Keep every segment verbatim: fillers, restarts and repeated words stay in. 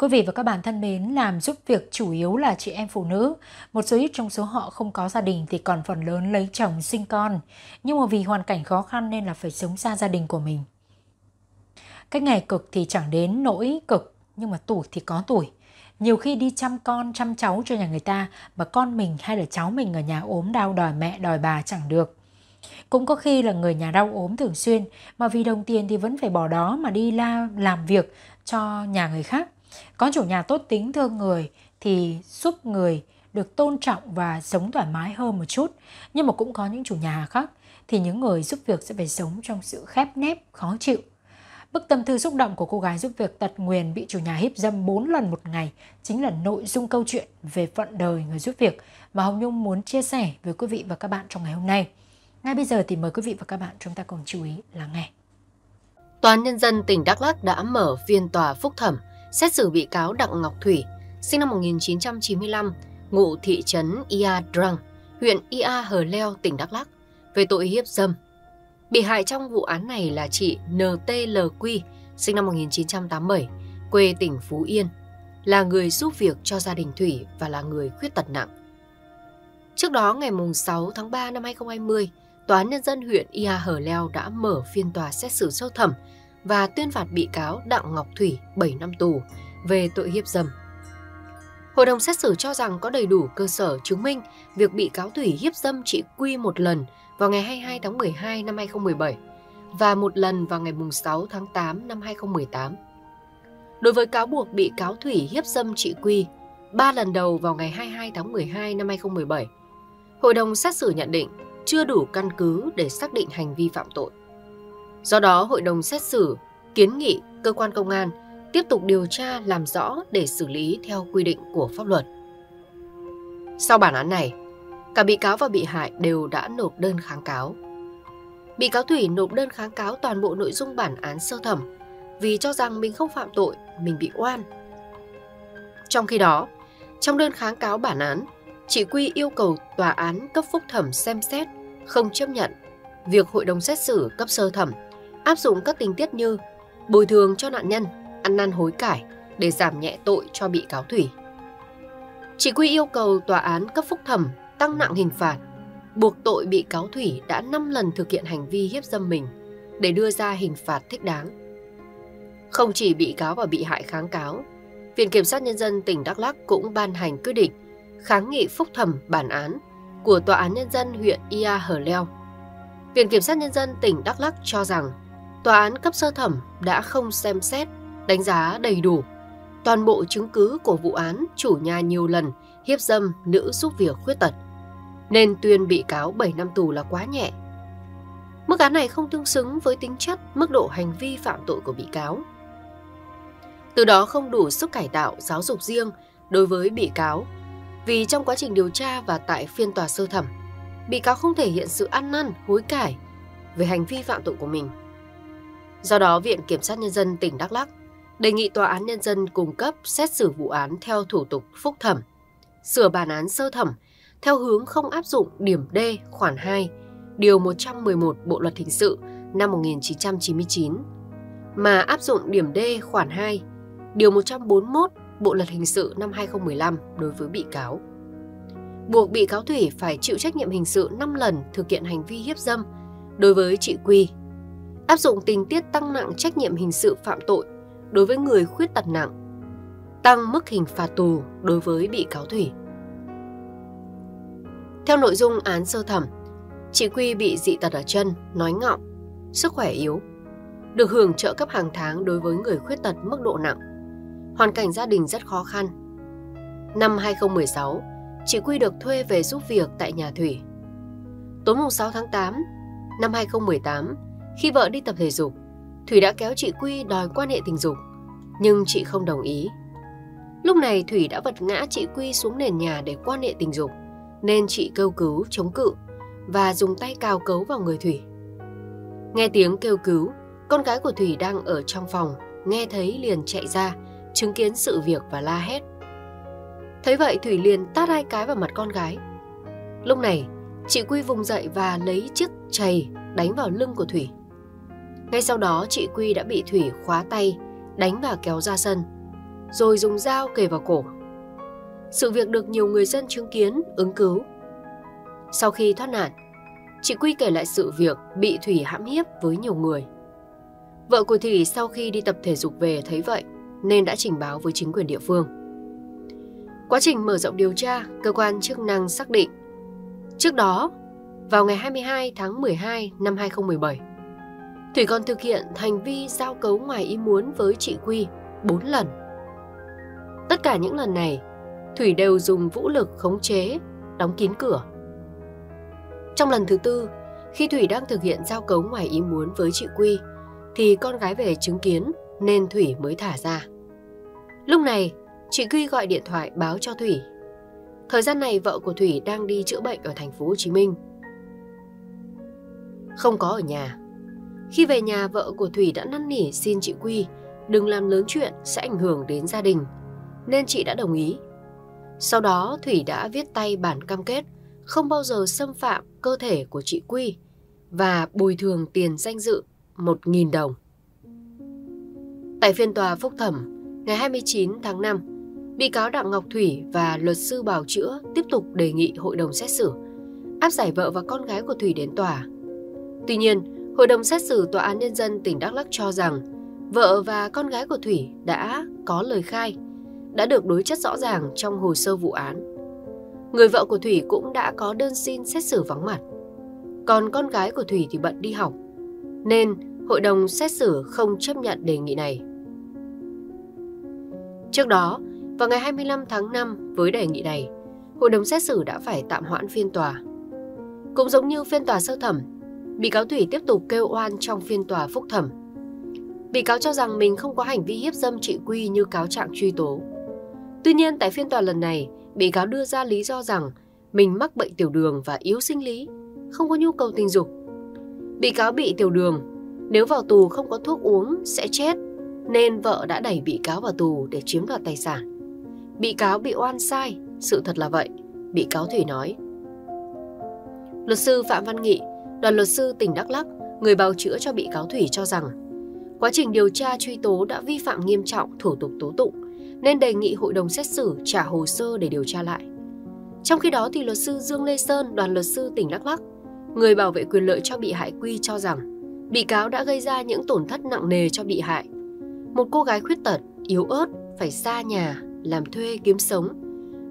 Quý vị và các bạn thân mến, làm giúp việc chủ yếu là chị em phụ nữ. Một số ít trong số họ không có gia đình thì còn phần lớn lấy chồng sinh con. Nhưng mà vì hoàn cảnh khó khăn nên là phải sống xa gia đình của mình. Cái ngày cực thì chẳng đến nỗi cực, nhưng mà tuổi thì có tuổi. Nhiều khi đi chăm con, chăm cháu cho nhà người ta mà con mình hay là cháu mình ở nhà ốm đau đòi mẹ, đòi bà chẳng được. Cũng có khi là người nhà đau ốm thường xuyên mà vì đồng tiền thì vẫn phải bỏ đó mà đi la làm việc cho nhà người khác. Có chủ nhà tốt tính thương người thì giúp người được tôn trọng và sống thoải mái hơn một chút. Nhưng mà cũng có những chủ nhà khác thì những người giúp việc sẽ phải sống trong sự khép nép, khó chịu. Bức tâm thư xúc động của cô gái giúp việc tật nguyền bị chủ nhà hiếp dâm bốn lần một ngày chính là nội dung câu chuyện về phận đời người giúp việc mà Hồng Nhung muốn chia sẻ với quý vị và các bạn trong ngày hôm nay. Ngay bây giờ thì mời quý vị và các bạn chúng ta cùng chú ý lắng nghe. Tòa Nhân dân tỉnh Đắk Lắk đã mở phiên tòa phúc thẩm xét xử bị cáo Đặng Ngọc Thủy, sinh năm một nghìn chín trăm chín mươi lăm, ngụ thị trấn Ia Drung, huyện Ia Hờ Leo, tỉnh Đắk Lắk, về tội hiếp dâm. Bị hại trong vụ án này là chị N T L Quy, sinh năm một nghìn chín trăm tám mươi bảy, quê tỉnh Phú Yên, là người giúp việc cho gia đình Thủy và là người khuyết tật nặng. Trước đó, ngày sáu tháng ba năm hai nghìn không trăm hai mươi, Tòa Nhân dân huyện Ia Hờ Leo đã mở phiên tòa xét xử sơ thẩm và tuyên phạt bị cáo Đặng Ngọc Thủy bảy năm tù về tội hiếp dâm. Hội đồng xét xử cho rằng có đầy đủ cơ sở chứng minh việc bị cáo Thủy hiếp dâm chị Quy một lần vào ngày hai mươi hai tháng mười hai năm hai nghìn không trăm mười bảy và một lần vào ngày sáu tháng tám năm hai nghìn không trăm mười tám. Đối với cáo buộc bị cáo Thủy hiếp dâm chị Quy ba lần đầu vào ngày hai mươi hai tháng mười hai năm hai nghìn không trăm mười bảy, Hội đồng xét xử nhận định chưa đủ căn cứ để xác định hành vi phạm tội. Do đó, Hội đồng xét xử kiến nghị cơ quan công an tiếp tục điều tra làm rõ để xử lý theo quy định của pháp luật. Sau bản án này, cả bị cáo và bị hại đều đã nộp đơn kháng cáo. Bị cáo Thủy nộp đơn kháng cáo toàn bộ nội dung bản án sơ thẩm vì cho rằng mình không phạm tội, mình bị oan. Trong khi đó, trong đơn kháng cáo bản án, chị Quy yêu cầu tòa án cấp phúc thẩm xem xét không chấp nhận việc hội đồng xét xử cấp sơ thẩm áp dụng các tình tiết như bồi thường cho nạn nhân, ăn năn hối cải để giảm nhẹ tội cho bị cáo Thủy. Chị Quy yêu cầu tòa án cấp phúc thẩm tăng nặng hình phạt, buộc tội bị cáo Thủy đã năm lần thực hiện hành vi hiếp dâm mình để đưa ra hình phạt thích đáng. Không chỉ bị cáo và bị hại kháng cáo, Viện Kiểm sát Nhân dân tỉnh Đắk Lắk cũng ban hành quyết định kháng nghị phúc thẩm bản án của Tòa án Nhân dân huyện Ia Hờ Leo. Viện Kiểm sát Nhân dân tỉnh Đắk Lắk cho rằng tòa án cấp sơ thẩm đã không xem xét, đánh giá đầy đủ toàn bộ chứng cứ của vụ án chủ nhà nhiều lần hiếp dâm nữ giúp việc khuyết tật, nên tuyên bị cáo bảy năm tù là quá nhẹ. Mức án này không tương xứng với tính chất, mức độ hành vi phạm tội của bị cáo. Từ đó không đủ sức cải tạo, giáo dục riêng đối với bị cáo, vì trong quá trình điều tra và tại phiên tòa sơ thẩm, bị cáo không thể hiện sự ăn năn, hối cải về hành vi phạm tội của mình. Do đó, Viện Kiểm sát Nhân dân tỉnh Đắk Lắk đề nghị Tòa án Nhân dân cung cấp xét xử vụ án theo thủ tục phúc thẩm, sửa bản án sơ thẩm theo hướng không áp dụng điểm D khoản hai, điều một trăm mười một Bộ Luật Hình sự năm một nghìn chín trăm chín mươi chín, mà áp dụng điểm D khoản hai, điều một trăm bốn mươi mốt Bộ Luật Hình sự năm hai nghìn không trăm mười lăm đối với bị cáo. Buộc bị cáo Thủy phải chịu trách nhiệm hình sự năm lần thực hiện hành vi hiếp dâm đối với chị Quy. Áp dụng tình tiết tăng nặng trách nhiệm hình sự phạm tội đối với người khuyết tật nặng. Tăng mức hình phạt tù đối với bị cáo Thủy. Theo nội dung án sơ thẩm, chị Quy bị dị tật ở chân, nói ngọng, sức khỏe yếu, được hưởng trợ cấp hàng tháng đối với người khuyết tật mức độ nặng. Hoàn cảnh gia đình rất khó khăn. Năm hai nghìn không trăm mười sáu, chị Quy được thuê về giúp việc tại nhà Thủy. Tối sáu tháng tám năm hai nghìn không trăm mười tám, khi vợ đi tập thể dục, Thủy đã kéo chị Quy đòi quan hệ tình dục, nhưng chị không đồng ý. Lúc này Thủy đã vật ngã chị Quy xuống nền nhà để quan hệ tình dục, nên chị kêu cứu chống cự và dùng tay cào cấu vào người Thủy. Nghe tiếng kêu cứu, con gái của Thủy đang ở trong phòng, nghe thấy liền chạy ra, chứng kiến sự việc và la hét. Thấy vậy Thủy liền tát hai cái vào mặt con gái. Lúc này, chị Quy vùng dậy và lấy chiếc chày đánh vào lưng của Thủy. Ngay sau đó, chị Quy đã bị Thủy khóa tay, đánh và kéo ra sân. rồi dùng dao kề vào cổ. Sự việc được nhiều người dân chứng kiến, ứng cứu. Sau khi thoát nạn, chị Quy kể lại sự việc bị Thủy hãm hiếp với nhiều người. Vợ của Thủy sau khi đi tập thể dục về thấy vậy nên đã trình báo với chính quyền địa phương. Quá trình mở rộng điều tra, cơ quan chức năng xác định trước đó, vào ngày hai mươi hai tháng mười hai năm hai nghìn không trăm mười bảy, Thủy còn thực hiện hành vi giao cấu ngoài ý muốn với chị Quy bốn lần. Tất cả những lần này, Thủy đều dùng vũ lực khống chế, đóng kín cửa. Trong lần thứ tư, khi Thủy đang thực hiện giao cấu ngoài ý muốn với chị Quy, thì con gái về chứng kiến nên Thủy mới thả ra. Lúc này, chị Quy gọi điện thoại báo cho Thủy. Thời gian này vợ của Thủy đang đi chữa bệnh ở thành phố Hồ Chí Minh, không có ở nhà. Khi về nhà, vợ của Thủy đã năn nỉ xin chị Quy đừng làm lớn chuyện sẽ ảnh hưởng đến gia đình, nên chị đã đồng ý. Sau đó Thủy đã viết tay bản cam kết không bao giờ xâm phạm cơ thể của chị Quy và bồi thường tiền danh dự một nghìn đồng. Tại phiên tòa phúc thẩm ngày hai mươi chín tháng năm, bị cáo Đặng Ngọc Thủy và luật sư bào chữa tiếp tục đề nghị hội đồng xét xử áp giải vợ và con gái của Thủy đến tòa. Tuy nhiên, hội đồng xét xử Tòa án Nhân dân tỉnh Đắk Lắk cho rằng vợ và con gái của Thủy đã có lời khai, đã được đối chất rõ ràng trong hồ sơ vụ án. Người vợ của Thủy cũng đã có đơn xin xét xử vắng mặt. Còn con gái của Thủy thì bận đi học, nên hội đồng xét xử không chấp nhận đề nghị này. Trước đó, vào ngày hai mươi lăm tháng năm, với đề nghị này, hội đồng xét xử đã phải tạm hoãn phiên tòa. Cũng giống như phiên tòa sơ thẩm, bị cáo Thủy tiếp tục kêu oan trong phiên tòa phúc thẩm. Bị cáo cho rằng mình không có hành vi hiếp dâm chị Quy như cáo trạng truy tố. Tuy nhiên, tại phiên tòa lần này, bị cáo đưa ra lý do rằng mình mắc bệnh tiểu đường và yếu sinh lý, không có nhu cầu tình dục. Bị cáo bị tiểu đường, nếu vào tù không có thuốc uống sẽ chết, nên vợ đã đẩy bị cáo vào tù để chiếm đoạt tài sản. Bị cáo bị oan sai, sự thật là vậy, bị cáo Thủy nói. Luật sư Phạm Văn Nghị, đoàn luật sư tỉnh Đắk Lắk, người bào chữa cho bị cáo Thủy cho rằng quá trình điều tra truy tố đã vi phạm nghiêm trọng thủ tục tố tụng, nên đề nghị hội đồng xét xử trả hồ sơ để điều tra lại. Trong khi đó thì luật sư Dương Lê Sơn, đoàn luật sư tỉnh Đắk Lắk, người bảo vệ quyền lợi cho bị hại Quy cho rằng bị cáo đã gây ra những tổn thất nặng nề cho bị hại. Một cô gái khuyết tật, yếu ớt, phải xa nhà, làm thuê kiếm sống,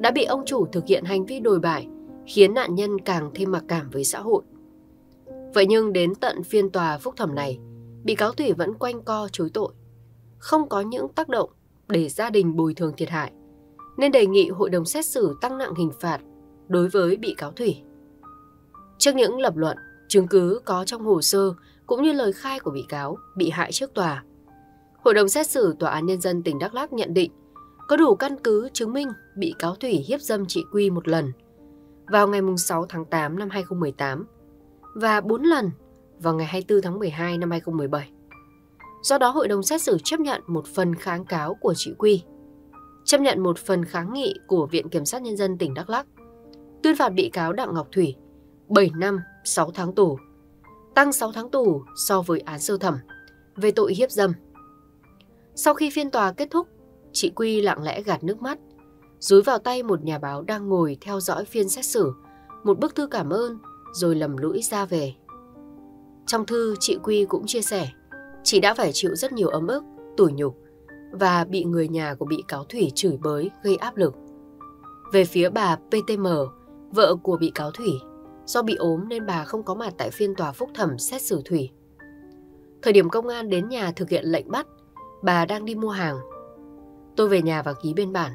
đã bị ông chủ thực hiện hành vi đồi bại, khiến nạn nhân càng thêm mặc cảm với xã hội. Vậy nhưng đến tận phiên tòa phúc thẩm này, bị cáo Thủy vẫn quanh co chối tội, không có những tác động để gia đình bồi thường thiệt hại, nên đề nghị hội đồng xét xử tăng nặng hình phạt đối với bị cáo Thủy. Trước những lập luận, chứng cứ có trong hồ sơ cũng như lời khai của bị cáo, bị hại trước tòa, hội đồng xét xử Tòa án Nhân dân tỉnh Đắk Lắk nhận định có đủ căn cứ chứng minh bị cáo Thủy hiếp dâm chị Quy một lần vào ngày sáu tháng tám năm hai nghìn không trăm mười tám và bốn lần vào ngày hai mươi tư tháng mười hai năm hai nghìn không trăm mười bảy. Do đó, hội đồng xét xử chấp nhận một phần kháng cáo của chị Quy, chấp nhận một phần kháng nghị của Viện Kiểm sát Nhân dân tỉnh Đắk Lắk, tuyên phạt bị cáo Đặng Ngọc Thủy bảy năm sáu tháng tù, tăng sáu tháng tù so với án sơ thẩm về tội hiếp dâm. Sau khi phiên tòa kết thúc, chị Quy lặng lẽ gạt nước mắt, dúi vào tay một nhà báo đang ngồi theo dõi phiên xét xử một bức thư cảm ơn rồi lầm lũi ra về. Trong thư, chị Quy cũng chia sẻ chị đã phải chịu rất nhiều ấm ức, tủi nhục và bị người nhà của bị cáo Thủy chửi bới gây áp lực. Về phía bà pê tê em, vợ của bị cáo Thủy, do bị ốm nên bà không có mặt tại phiên tòa phúc thẩm xét xử Thủy. Thời điểm công an đến nhà thực hiện lệnh bắt, bà đang đi mua hàng. Tôi về nhà và ký biên bản.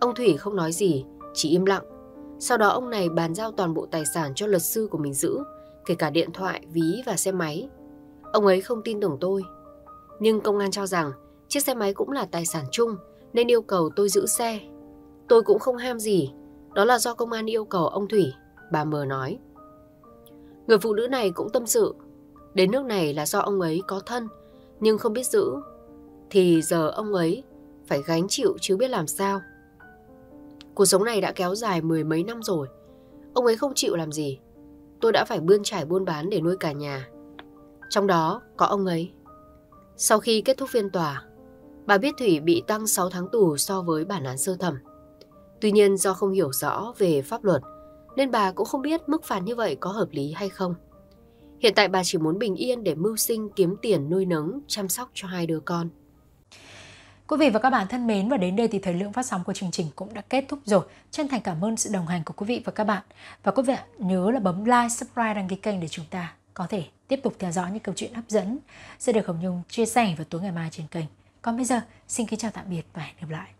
Ông Thủy không nói gì, chỉ im lặng. Sau đó ông này bàn giao toàn bộ tài sản cho luật sư của mình giữ, kể cả điện thoại, ví và xe máy. Ông ấy không tin tưởng tôi. Nhưng công an cho rằng chiếc xe máy cũng là tài sản chung nên yêu cầu tôi giữ xe. Tôi cũng không ham gì. Đó là do công an yêu cầu ông Thủy, bà Mờ nói. Người phụ nữ này cũng tâm sự. Đến nước này là do ông ấy có thân nhưng không biết giữ. Thì giờ ông ấy phải gánh chịu chứ biết làm sao. Cuộc sống này đã kéo dài mười mấy năm rồi. Ông ấy không chịu làm gì. Tôi đã phải bươn trải buôn bán để nuôi cả nhà, trong đó có ông ấy. Sau khi kết thúc phiên tòa, bà Bích Thủy bị tăng sáu tháng tù so với bản án sơ thẩm. Tuy nhiên do không hiểu rõ về pháp luật nên bà cũng không biết mức phạt như vậy có hợp lý hay không. Hiện tại bà chỉ muốn bình yên để mưu sinh, kiếm tiền nuôi nấng, chăm sóc cho hai đứa con. Quý vị và các bạn thân mến, và đến đây thì thời lượng phát sóng của chương trình cũng đã kết thúc rồi. Chân thành cảm ơn sự đồng hành của quý vị và các bạn. Và quý vị nhớ là bấm like, subscribe, đăng ký kênh để chúng ta có thể tiếp tục theo dõi những câu chuyện hấp dẫn sẽ được Hồng Nhung chia sẻ vào tối ngày mai trên kênh. Còn bây giờ, xin kính chào tạm biệt và hẹn gặp lại.